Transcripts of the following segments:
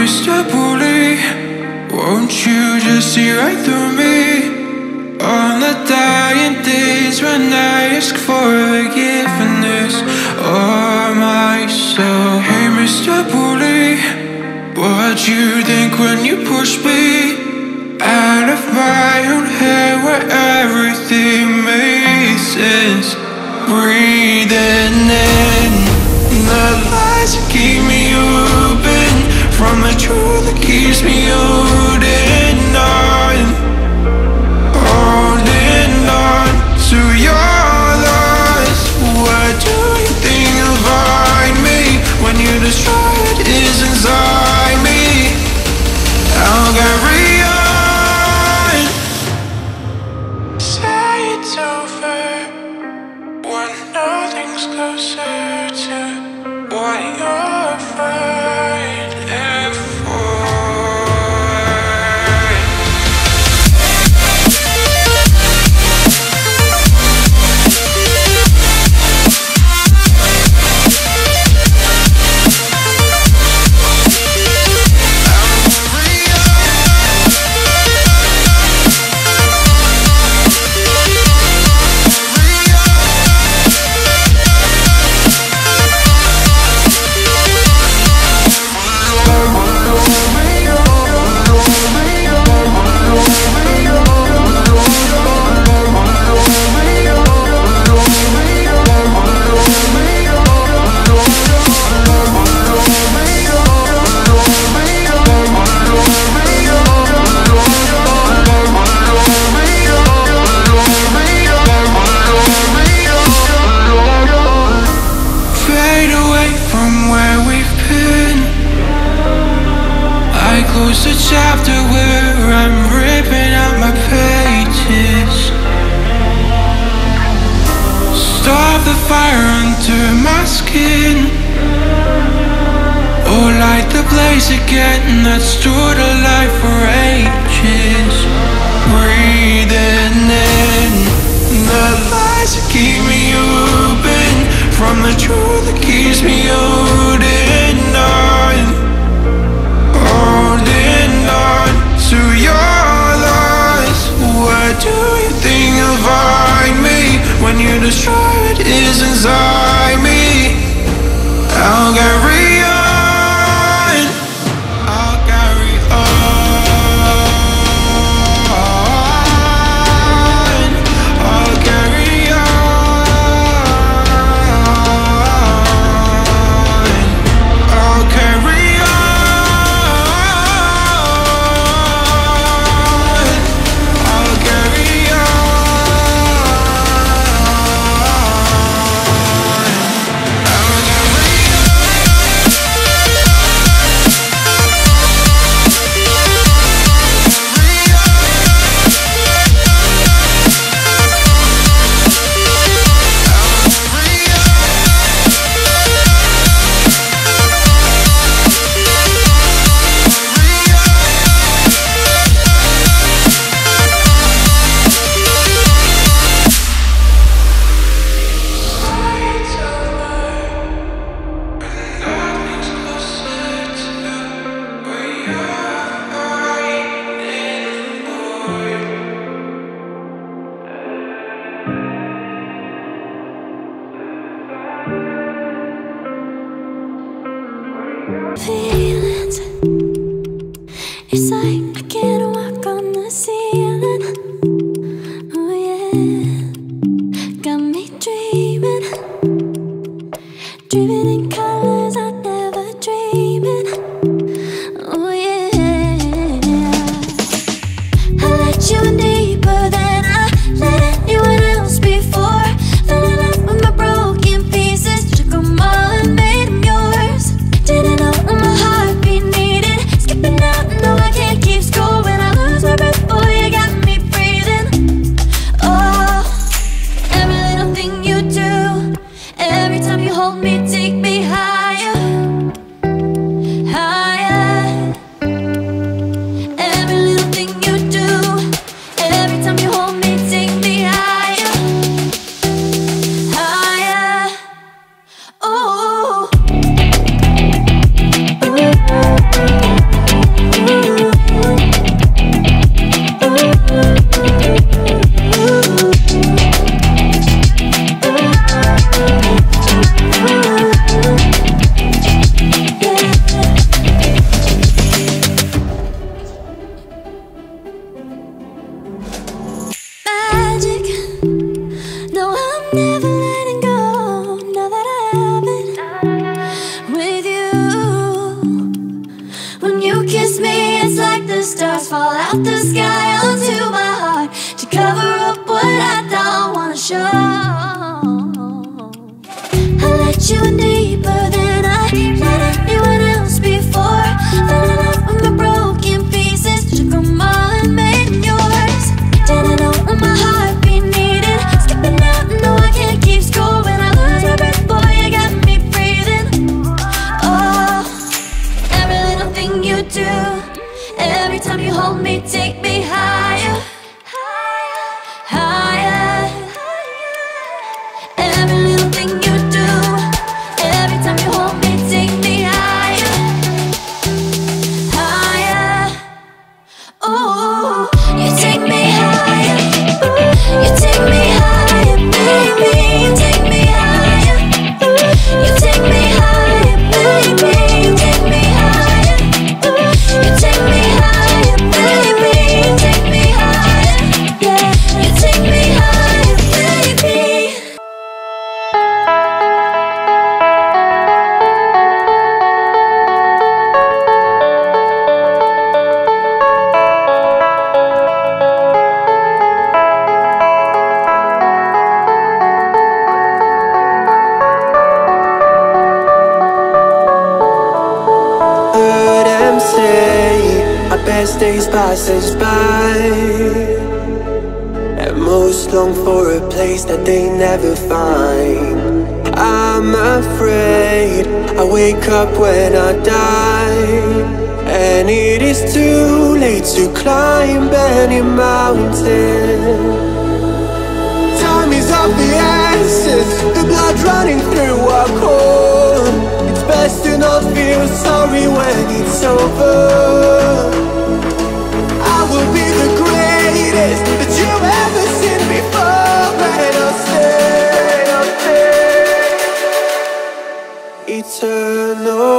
Mr. Bully, won't you just see right through me? On the dying days when I ask for forgiveness of myself. Hey Mr. Bully, what you think when you push me out of my own head where everything makes sense? Breathing in the lies that keep me open from the truth that keeps me holding on, holding on to your lies. Where do you think you'll find me when you destroy what is inside me? I'll carry on. Say it's over when nothing's closer to what you're afraid. Close the chapter where I'm ripping out my pages. Stop the fire under my skin, or light the blaze again that stood alive for ages. Breathing in the lies that keep me open from the truth that keeps me holding on, holding on to your lies. Where do you think you'll find me when you destroy what is inside me? I'll carry on, I'll carry on, I'll carry on, I'll carry on. Feelings, it's like I can't walk on the ceiling. Oh yeah, got me dreaming, dreaming in colors I never dreamed. Oh yeah, I let you in deeper than I let anyone else before. Fell in love with my broken pieces, took them all and made them yours. Didn't know my heart be needed, skipping out, no I can't keep When you kiss me, it's like the stars fall out the sky onto my heart to cover up what I don't wanna show. I let you in deeper than I let anyone else before. Falling off with my broken pieces, took them all and made yours. Didn't know what my heart be needed, skipping out, no I can't keep score. When I lose my breath, boy, you got me breathing. Oh, every little thing you do, every time you hold me, take me higher, higher, higher. Every little thing you do, every time you hold me, take me higher, higher. Ooh, you take me higher. Ooh, you take me higher, baby. You take me higher. Ooh, you take me higher, baby. You take me higher. Ooh, you take me higher, baby. You take me higher. Yeah, you take me higher, baby. Days passes by, and most long for a place that they never find. I'm afraid I wake up when I die, and it is too late to climb any mountain. Time is of the essence, the blood running through our core. It's best to not feel sorry when it's over. Will be the greatest that you've ever seen before, and I'll stay eternal.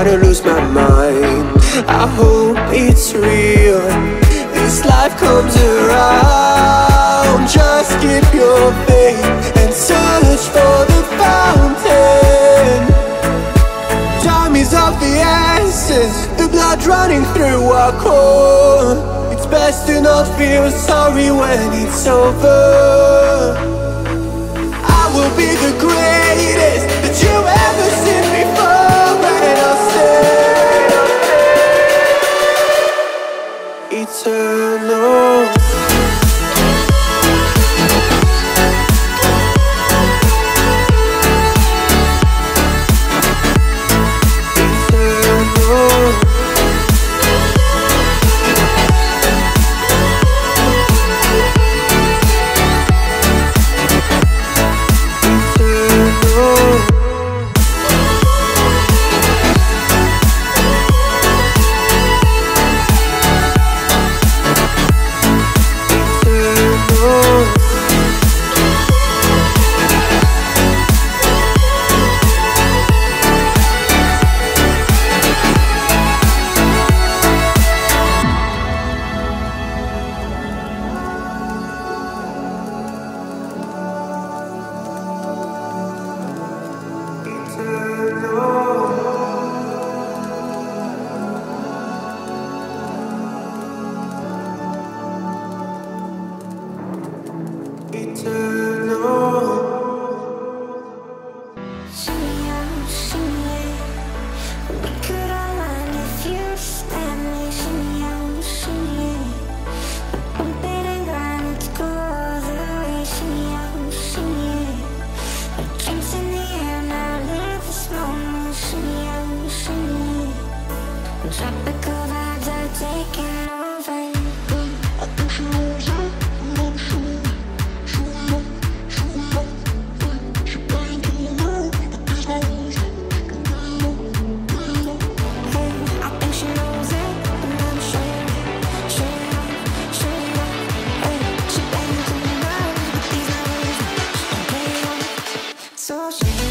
Kinda lose my mind. I hope it's real. This life comes around. Just keep your faith and search for the fountain. Time is of the essence, the blood running through our core. It's best to not feel sorry when it's over. I will be the greatest that you've ever seen before. Eternal. Eternal. so she